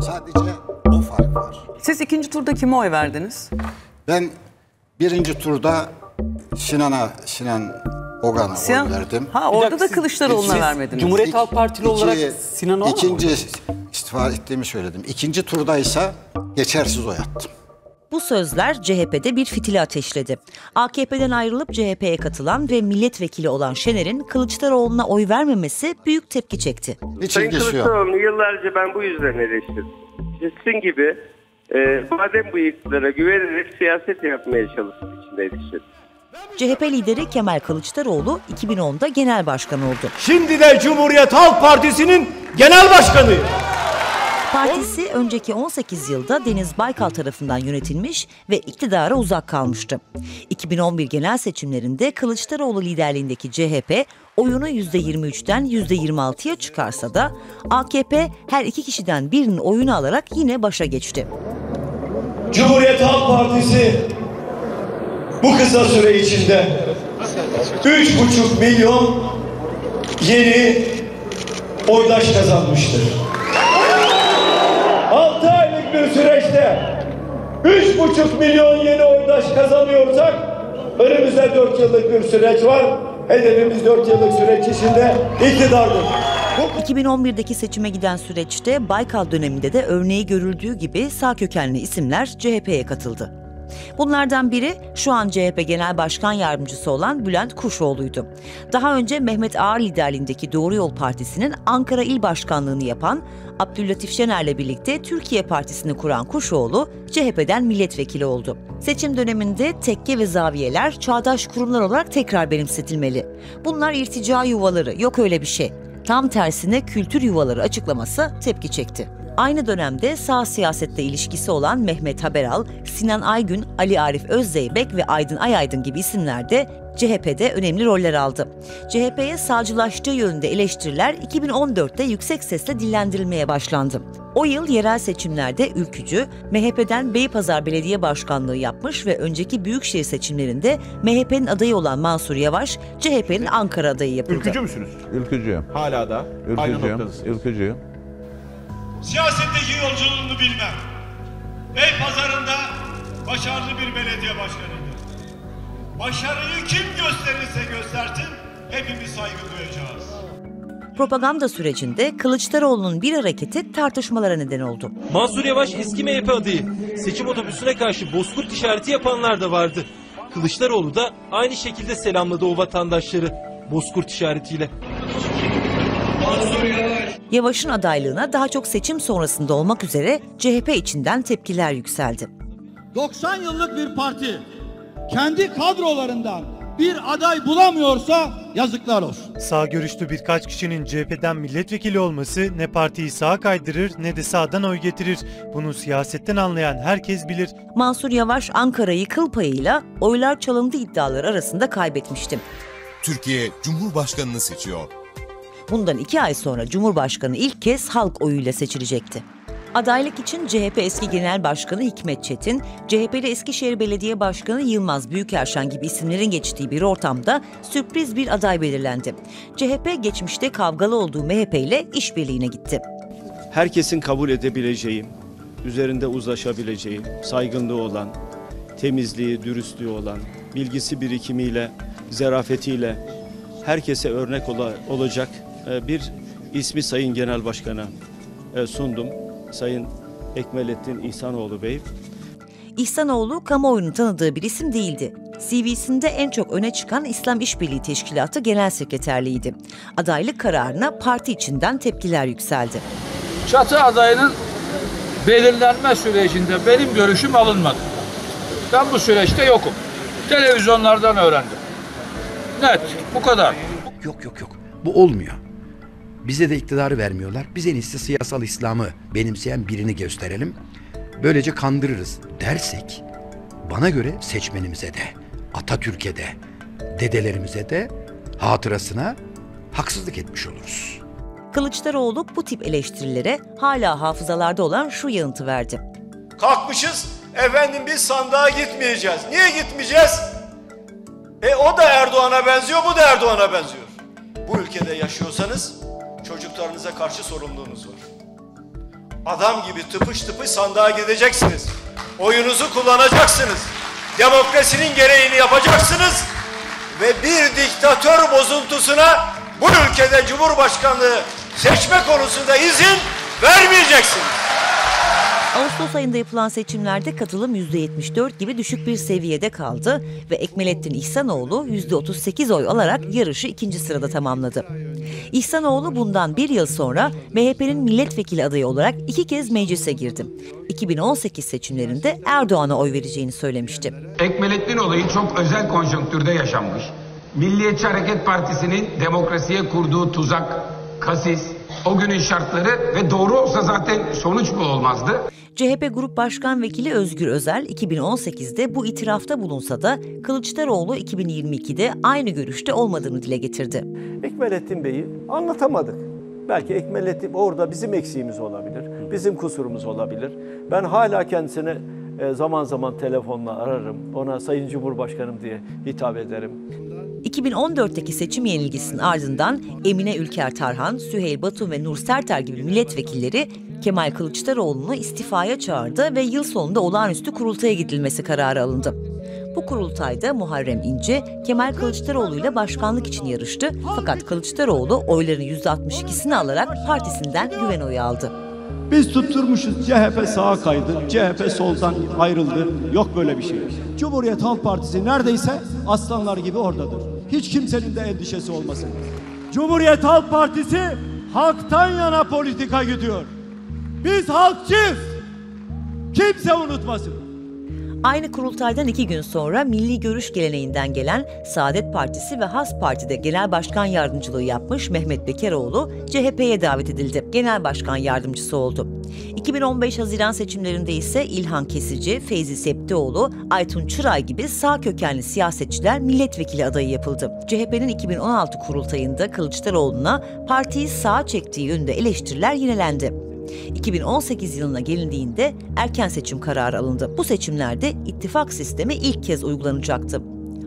Sadece o fark var. Siz ikinci turda kime oy verdiniz? Ben birinci turda Sinan Ogan'a oy verdim. Ha, orada da Kılıçdaroğlu'na vermediniz. Cumhuriyet Halk Partili olarak Sinan Ogan'a ikinci istifa ettiğimi söyledim. İkinci turdaysa geçersiz oy attım. Bu sözler CHP'de bir fitili ateşledi. AKP'den ayrılıp CHP'ye katılan ve milletvekili olan Şener'in Kılıçdaroğlu'na oy vermemesi büyük tepki çekti. Sayın Kılıçdaroğlu'nu yıllarca ben bu yüzden eleştirdim. Sizin gibi badem bıyıklara güvenerek siyaset yapmaya çalıştığım için eleştirdim. CHP lideri Kemal Kılıçdaroğlu 2010'da genel başkan oldu. Şimdi de Cumhuriyet Halk Partisi'nin genel başkanı. Partisi önceki 18 yılda Deniz Baykal tarafından yönetilmiş ve iktidara uzak kalmıştı. 2011 genel seçimlerinde Kılıçdaroğlu liderliğindeki CHP oyunu %23'ten %26'ya çıkarsa da AKP her iki kişiden birinin oyunu alarak yine başa geçti. Cumhuriyet Halk Partisi bu kısa süre içinde 3,5 milyon yeni oydaş kazanmıştır. 6 aylık bir süreçte 3,5 milyon yeni oydaş kazanıyorsak önümüzde 4 yıllık bir süreç var. Hedefimiz 4 yıllık süreç içinde iktidardır. 2011'deki seçime giden süreçte Baykal döneminde de örneği görüldüğü gibi sağ kökenli isimler CHP'ye katıldı. Bunlardan biri şu an CHP Genel Başkan Yardımcısı olan Bülent Kuşoğlu'ydu. Daha önce Mehmet Ağar liderliğindeki Doğru Yol Partisi'nin Ankara İl Başkanlığı'nı yapan, Abdüllatif Şener'le birlikte Türkiye Partisi'ni kuran Kuşoğlu, CHP'den milletvekili oldu. Seçim döneminde tekke ve zaviyeler çağdaş kurumlar olarak tekrar benimsetilmeli. Bunlar irtica yuvaları, yok öyle bir şey. Tam tersine kültür yuvaları açıklaması tepki çekti. Aynı dönemde sağ siyasetle ilişkisi olan Mehmet Haberal, Sinan Aygün, Ali Arif Özzeybek ve Aydın Ayaydın gibi isimler de CHP'de önemli roller aldı. CHP'ye sağcılaştığı yönünde eleştiriler 2014'te yüksek sesle dillendirilmeye başlandı. O yıl yerel seçimlerde Ülkücü, MHP'den Beypazar Belediye Başkanlığı yapmış ve önceki büyükşehir seçimlerinde MHP'nin adayı olan Mansur Yavaş, CHP'nin Ankara adayı yapıldı. Ülkücü müsünüz? Ülkücüyüm. Hala da aynı noktadasınız. Ülkücüyüm. Siyasetteki yolculuğunu bilmem. Beypazarı'nda başarılı bir belediye başkanıydı. Başarıyı kim gösterirse göstersin hepimiz saygı duyacağız. Propaganda sürecinde Kılıçdaroğlu'nun bir hareketi tartışmalara neden oldu. Mansur Yavaş eski MHP adayı. Seçim otobüsüne karşı bozkurt işareti yapanlar da vardı. Kılıçdaroğlu da aynı şekilde selamladı o vatandaşları bozkurt işaretiyle. Yavaş'ın adaylığına daha çok seçim sonrasında olmak üzere CHP içinden tepkiler yükseldi. 90 yıllık bir parti kendi kadrolarından bir aday bulamıyorsa yazıklar olsun. Sağ görüşlü birkaç kişinin CHP'den milletvekili olması ne partiyi sağa kaydırır ne de sağdan oy getirir. Bunu siyasetten anlayan herkes bilir. Mansur Yavaş Ankara'yı kıl payıyla oylar çalındı iddiaları arasında kaybetmişti. Türkiye Cumhurbaşkanı'nı seçiyor. Bundan 2 ay sonra Cumhurbaşkanı ilk kez halk oyuyla seçilecekti. Adaylık için CHP eski Genel Başkanı Hikmet Çetin, CHP'li Eskişehir Belediye Başkanı Yılmaz Büyükerşen gibi isimlerin geçtiği bir ortamda sürpriz bir aday belirlendi. CHP geçmişte kavgalı olduğu MHP ile işbirliğine gitti. Herkesin kabul edebileceği, üzerinde uzlaşabileceği, saygınlığı olan, temizliği, dürüstlüğü olan, bilgisi birikimiyle, zarafetiyle herkese örnek olacak bir ismi Sayın Genel Başkan'a sundum. Sayın Ekmeleddin İhsanoğlu Bey. İhsanoğlu kamuoyunu tanıdığı bir isim değildi. CV'sinde en çok öne çıkan İslam İşbirliği Teşkilatı Genel Sekreterliğiydi. Adaylık kararına parti içinden tepkiler yükseldi. Çatı adayının belirlenme sürecinde benim görüşüm alınmadı. Ben bu süreçte yokum. Televizyonlardan öğrendim. Net, bu kadar. Yok. Bu olmuyor. Bize de iktidarı vermiyorlar. Biz en iyisi siyasal İslam'ı benimseyen birini gösterelim. Böylece kandırırız dersek bana göre seçmenimize de, Atatürk'e de, dedelerimize de hatırasına haksızlık etmiş oluruz. Kılıçdaroğlu bu tip eleştirilere hala hafızalarda olan şu yanıtı verdi. Kalkmışız, efendim biz sandığa gitmeyeceğiz. Niye gitmeyeceğiz? O da Erdoğan'a benziyor, bu da Erdoğan'a benziyor. Bu ülkede yaşıyorsanız çocuklarınıza karşı sorumluluğunuz var. adam gibi tıpış tıpış sandığa gideceksiniz. Oyunuzu kullanacaksınız. Demokrasinin gereğini yapacaksınız. Ve bir diktatör bozuntusuna bu ülkede Cumhurbaşkanlığı seçme konusunda izin vermeyeceksiniz. Ağustos ayında yapılan seçimlerde katılım %74 gibi düşük bir seviyede kaldı ve Ekmeleddin İhsanoğlu %38 oy alarak yarışı ikinci sırada tamamladı. İhsanoğlu bundan bir yıl sonra MHP'nin milletvekili adayı olarak iki kez meclise girdi. 2018 seçimlerinde Erdoğan'a oy vereceğini söylemişti. Ekmeleddin olayı çok özel konjonktürde yaşanmış. Milliyetçi Hareket Partisi'nin demokrasiye kurduğu tuzak, kasis, o günün şartları ve doğru olsa zaten sonuç bu olmazdı. CHP Grup Başkan Vekili Özgür Özel 2018'de bu itirafta bulunsa da Kılıçdaroğlu 2022'de aynı görüşte olmadığını dile getirdi. Ekmeleddin Bey'i anlatamadık. Belki Ekmeleddin orada bizim eksiğimiz olabilir, bizim kusurumuz olabilir. Ben hala kendisine zaman zaman telefonla ararım, ona Sayın Cumhurbaşkanım diye hitap ederim. 2014'teki seçim yenilgisinin ardından Emine Ülker Tarhan, Süheyl Batu ve Nur Serter gibi milletvekilleri Kemal Kılıçdaroğlu'nu istifaya çağırdı ve yıl sonunda olağanüstü kurultaya gidilmesi kararı alındı. Bu kurultayda Muharrem İnce, Kemal Kılıçdaroğlu ile başkanlık için yarıştı fakat Kılıçdaroğlu oyların %62'sini alarak partisinden güven oyu aldı. Biz tutturmuşuz, CHP sağa kaydı, CHP soldan ayrıldı, yok böyle bir şey. Cumhuriyet Halk Partisi neredeyse aslanlar gibi oradadır. Hiç kimsenin de endişesi olmasın. Cumhuriyet Halk Partisi halktan yana politika gidiyor. Biz halkçıyız, kimse unutmasın. Aynı kurultaydan iki gün sonra milli görüş geleneğinden gelen Saadet Partisi ve Has Parti'de genel başkan yardımcılığı yapmış Mehmet Bekaroğlu CHP'ye davet edildi. Genel başkan yardımcısı oldu. 2015 Haziran seçimlerinde ise İlhan Kesici, Feyzi Septioğlu, Aytun Çıray gibi sağ kökenli siyasetçiler milletvekili adayı yapıldı. CHP'nin 2016 kurultayında Kılıçdaroğlu'na partiyi sağa çektiği yönünde eleştiriler yinelendi. 2018 yılına gelindiğinde erken seçim kararı alındı. Bu seçimlerde ittifak sistemi ilk kez uygulanacaktı.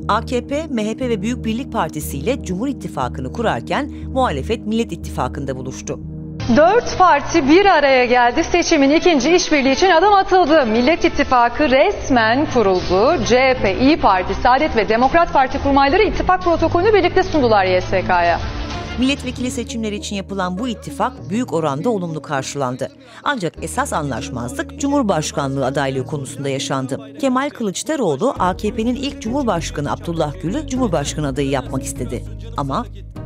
AKP, MHP ve Büyük Birlik Partisi ile Cumhur İttifakı'nı kurarken muhalefet Millet İttifakı'nda buluştu. 4 parti bir araya geldi. Seçimin ikinci işbirliği için adım atıldı. Millet İttifakı resmen kuruldu. CHP, İYİ Parti, Saadet ve Demokrat Parti kurmayları ittifak protokolünü birlikte sundular YSK'ya. Milletvekili seçimleri için yapılan bu ittifak büyük oranda olumlu karşılandı. Ancak esas anlaşmazlık Cumhurbaşkanlığı adaylığı konusunda yaşandı. Kemal Kılıçdaroğlu, AKP'nin ilk Cumhurbaşkanı Abdullah Gül'ü Cumhurbaşkanı adayı yapmak istedi. Ama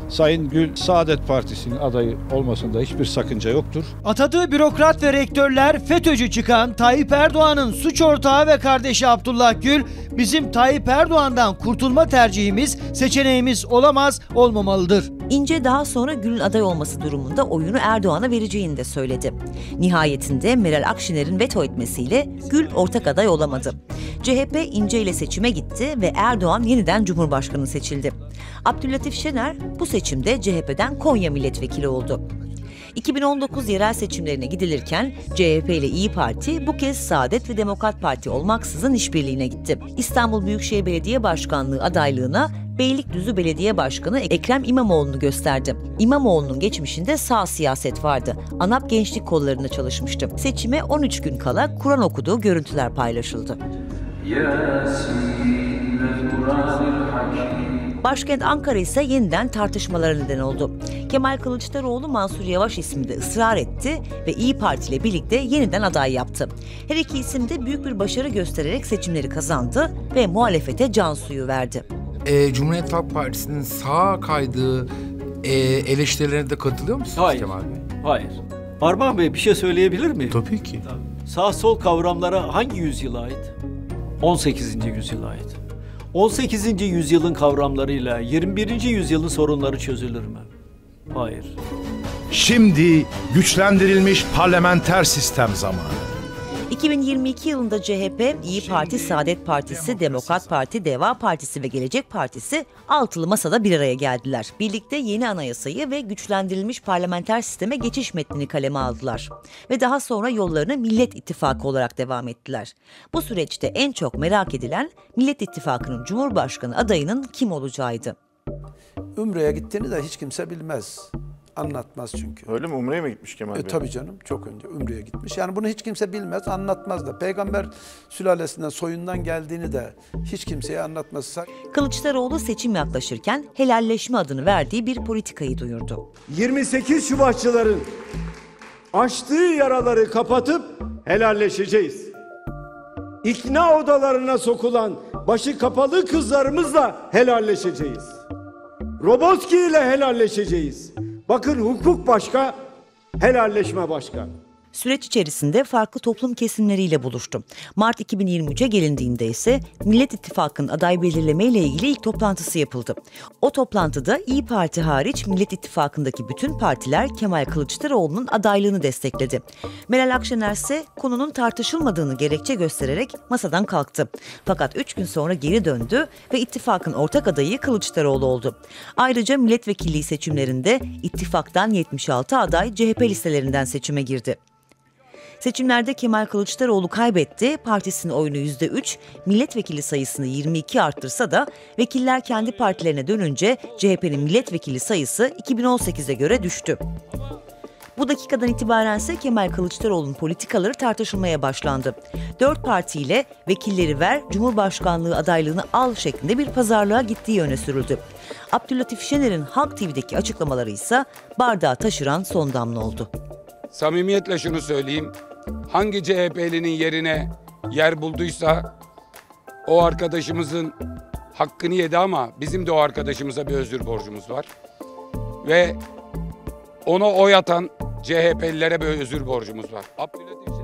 Sayın Gül, Saadet Partisi'nin adayı olmasında hiçbir sakınca yoktur. Atadığı bürokrat ve rektörler FETÖ'cü çıkan Tayyip Erdoğan'ın suç ortağı ve kardeşi Abdullah Gül, bizim Tayyip Erdoğan'dan kurtulma tercihimiz, seçeneğimiz olamaz, olmamalıdır. İnce daha sonra Gül'ün aday olması durumunda oyunu Erdoğan'a vereceğini de söyledi. Nihayetinde Meral Akşener'in veto etmesiyle Gül ortak aday olamadı. CHP İnce ile seçime gitti ve Erdoğan yeniden Cumhurbaşkanı seçildi. Abdüllatif Şener bu seçimde CHP'den Konya milletvekili oldu. 2019 yerel seçimlerine gidilirken CHP ile İYİ Parti bu kez Saadet ve Demokrat Parti olmaksızın işbirliğine gitti. İstanbul Büyükşehir Belediye Başkanlığı adaylığına Beylikdüzü Belediye Başkanı Ekrem İmamoğlu'nu gösterdi. İmamoğlu'nun geçmişinde sağ siyaset vardı. ANAP gençlik kollarında çalışmıştı. Seçime 13 gün kala Kur'an okuduğu görüntüler paylaşıldı. Başkent Ankara ise yeniden tartışmalara neden oldu. Kemal Kılıçdaroğlu Mansur Yavaş isminde ısrar etti ve İYİ Parti ile birlikte yeniden aday yaptı. Her iki isim de büyük bir başarı göstererek seçimleri kazandı ve muhalefete can suyu verdi. Cumhuriyet Halk Partisi'nin sağa kaydığı eleştirilerine de katılıyor musunuz? Hayır, Kemal Bey? Hayır. Armağan Bey bir şey söyleyebilir mi? Tabii ki. Sağ-sol kavramlara hangi yüzyıla ait? 18. yüzyıla ait. 18. yüzyılın kavramlarıyla 21. yüzyılın sorunları çözülür mü? Hayır. Şimdi güçlendirilmiş parlamenter sistem zamanı. 2022 yılında CHP, İYİ Parti, Saadet Partisi, Demokrat Parti, Deva Partisi ve Gelecek Partisi altılı masada bir araya geldiler. Birlikte yeni anayasayı ve güçlendirilmiş parlamenter sisteme geçiş metnini kaleme aldılar. Ve daha sonra yollarını Millet İttifakı olarak devam ettiler. Bu süreçte en çok merak edilen Millet İttifakı'nın Cumhurbaşkanı adayının kim olacağıydı. Ümre'ye gittiğini de hiç kimse bilmez. Anlatmaz çünkü. Öyle mi? Umre'ye mi gitmiş Kemal Bey? Tabii canım. Çok önce Umre'ye gitmiş. Yani bunu hiç kimse bilmez, anlatmaz da. Peygamber sülalesinden, soyundan geldiğini de hiç kimseye anlatmazsak. Kılıçdaroğlu seçim yaklaşırken helalleşme adını verdiği bir politikayı duyurdu. 28 Şubatçıların açtığı yaraları kapatıp helalleşeceğiz. İkna odalarına sokulan başı kapalı kızlarımızla helalleşeceğiz. Roboski ile helalleşeceğiz. Bakın hukuk başka, helalleşme başka. Süreç içerisinde farklı toplum kesimleriyle buluştu. Mart 2023'e gelindiğinde ise Millet İttifakı'nın aday belirleme ile ilgili ilk toplantısı yapıldı. O toplantıda İyi Parti hariç Millet İttifakı'ndaki bütün partiler Kemal Kılıçdaroğlu'nun adaylığını destekledi. Meral Akşener ise konunun tartışılmadığını gerekçe göstererek masadan kalktı. Fakat 3 gün sonra geri döndü ve ittifakın ortak adayı Kılıçdaroğlu oldu. Ayrıca milletvekilliği seçimlerinde ittifaktan 76 aday CHP listelerinden seçime girdi. Seçimlerde Kemal Kılıçdaroğlu kaybetti, partisinin oyunu %3, milletvekili sayısını 22 arttırsa da vekiller kendi partilerine dönünce CHP'nin milletvekili sayısı 2018'e göre düştü. Bu dakikadan itibaren ise Kemal Kılıçdaroğlu'nun politikaları tartışılmaya başlandı. 4 partiyle vekilleri ver, Cumhurbaşkanlığı adaylığını al şeklinde bir pazarlığa gittiği öne sürüldü. Abdüllatif Şener'in Halk TV'deki açıklamaları ise bardağı taşıran son damla oldu. Samimiyetle şunu söyleyeyim, hangi CHP'linin yerine yer bulduysa o arkadaşımızın hakkını yedi ama bizim de o arkadaşımıza bir özür borcumuz var. Ve ona oy atan CHP'lilere bir özür borcumuz var.